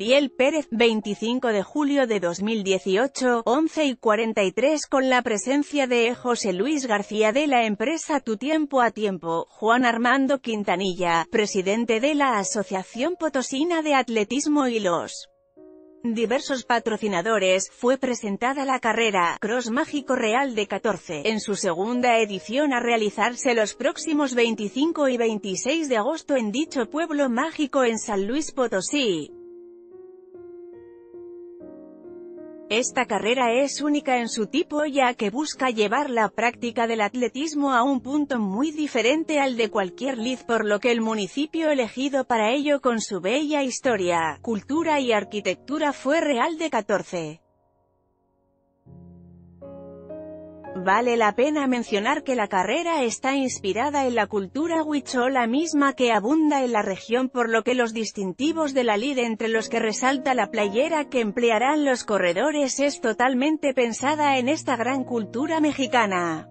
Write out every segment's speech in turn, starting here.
Ituriel Pérez, 25 de julio de 2018, 11:43, con la presencia de José Luis García de la empresa Tu Tiempo a Tiempo, Juan Armando Quintanilla, presidente de la Asociación Potosina de Atletismo y los diversos patrocinadores, fue presentada la carrera Cross Mágico Real de Catorce, en su segunda edición, a realizarse los próximos 25 y 26 de agosto en dicho pueblo mágico en San Luis Potosí. Esta carrera es única en su tipo, ya que busca llevar la práctica del atletismo a un punto muy diferente al de cualquier lid, por lo que el municipio elegido para ello, con su bella historia, cultura y arquitectura, fue Real de Catorce. Vale la pena mencionar que la carrera está inspirada en la cultura huichol, la misma que abunda en la región, por lo que los distintivos de la lid, entre los que resalta la playera que emplearán los corredores, es totalmente pensada en esta gran cultura mexicana.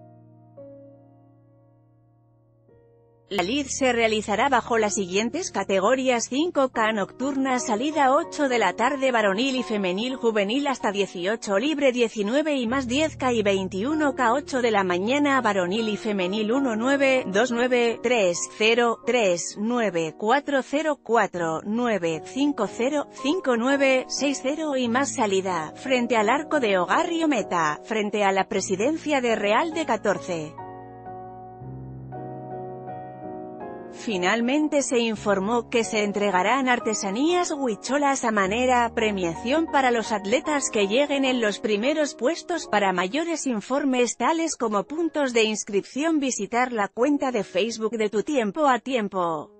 La lid se realizará bajo las siguientes categorías: 5K nocturna, salida 8 de la tarde, varonil y femenil, juvenil hasta 18, libre 19 y más, 10K y 21K, 8 de la mañana, varonil y femenil, 19, 29, 3, 0, 3, 9, 4, 0, 4, 9, 5, 0, 5, 9, 6, 0 y más, salida frente al arco de Hogarrio Meta, frente a la presidencia de Real de Catorce. Finalmente se informó que se entregarán artesanías huicholas a manera premiación para los atletas que lleguen en los primeros puestos. Para mayores informes tales como puntos de inscripción, visitar la cuenta de Facebook de Tu Tiempo a Tiempo.